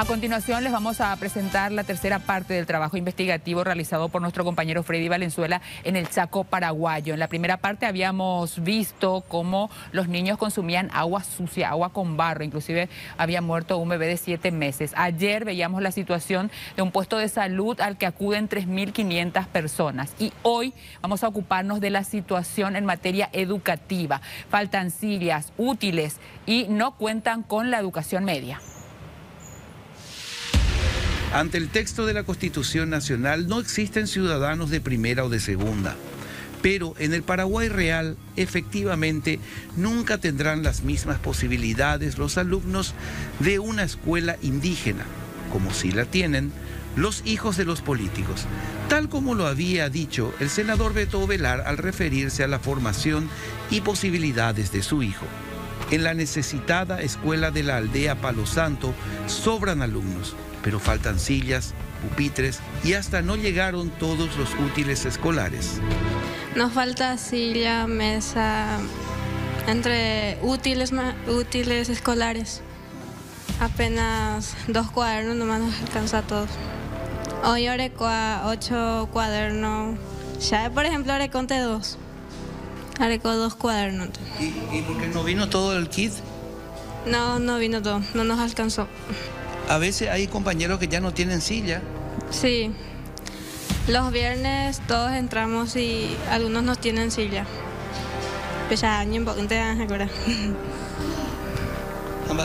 A continuación les vamos a presentar la tercera parte del trabajo investigativo realizado por nuestro compañero Freddy Valenzuela en el Chaco paraguayo. En la primera parte habíamos visto cómo los niños consumían agua sucia, agua con barro, inclusive había muerto un bebé de 7 meses. Ayer veíamos la situación de un puesto de salud al que acuden 3.500 personas y hoy vamos a ocuparnos de la situación en materia educativa. Faltan sillas, útiles y no cuentan con la educación media. Ante el texto de la Constitución Nacional no existen ciudadanos de primera o de segunda, pero en el Paraguay real, efectivamente, nunca tendrán las mismas posibilidades los alumnos de una escuela indígena, como sí la tienen los hijos de los políticos, tal como lo había dicho el senador Beto Ovelar al referirse a la formación y posibilidades de su hijo. En la necesitada escuela de la aldea Palo Santo sobran alumnos, pero faltan sillas, pupitres y hasta no llegaron todos los útiles escolares. Nos falta silla, mesa, entre útiles escolares. Apenas 2 cuadernos nomás nos alcanza a todos. Hoy oré 8 cuadernos. Ya, por ejemplo, oré conté 2. Oré con 2 cuadernos. ¿Y por qué no vino todo el kit? No, no vino todo, no nos alcanzó. A veces hay compañeros que ya no tienen silla. Sí. Los viernes todos entramos y algunos no tienen silla. Pues ya año importante de ahora.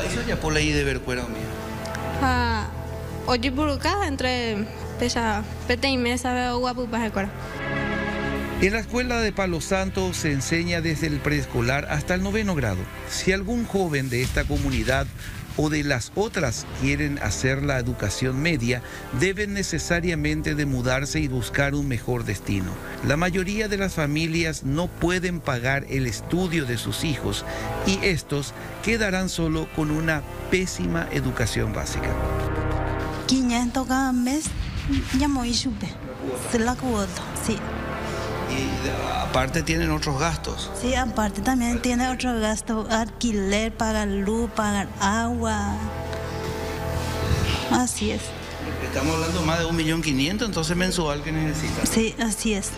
¿Eso ya por ahí de ver cuero mío? Ah, hoy por acá entre pesa pete y mesa veo guapupas de cuero. En la escuela de Palo Santo se enseña desde el preescolar hasta el 9º grado. Si algún joven de esta comunidad o de las otras quieren hacer la educación media, deben necesariamente de mudarse y buscar un mejor destino. La mayoría de las familias no pueden pagar el estudio de sus hijos y estos quedarán solo con una pésima educación básica. 500 cada mes, ya me supe, se la cuota, sí. Y aparte tienen otros gastos. Sí, aparte también tiene otros gastos, alquiler, pagar luz, pagar agua. Así es. Estamos hablando más de 1.500.000, entonces mensual que necesitan. Sí, así es.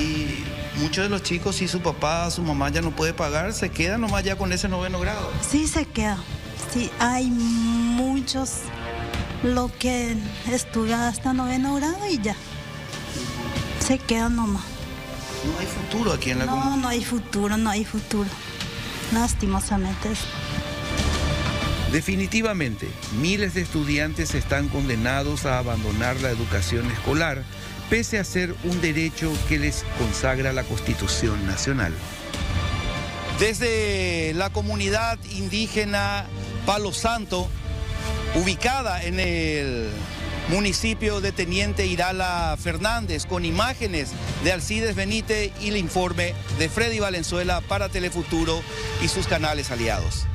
Y muchos de los chicos, si su papá, su mamá ya no puede pagar, se quedan nomás ya con ese 9º grado. Sí, se queda. Sí, hay muchos lo que estudia hasta 9º grado y ya. Se quedan nomás. No hay futuro aquí en la comunidad. No, no hay futuro. Lastimosamente. Definitivamente, miles de estudiantes están condenados a abandonar la educación escolar, pese a ser un derecho que les consagra la Constitución Nacional. Desde la comunidad indígena Palo Santo, ubicada en el municipio de Teniente Irala Fernández, con imágenes de Alcides Benítez y el informe de Freddy Valenzuela para Telefuturo y sus canales aliados.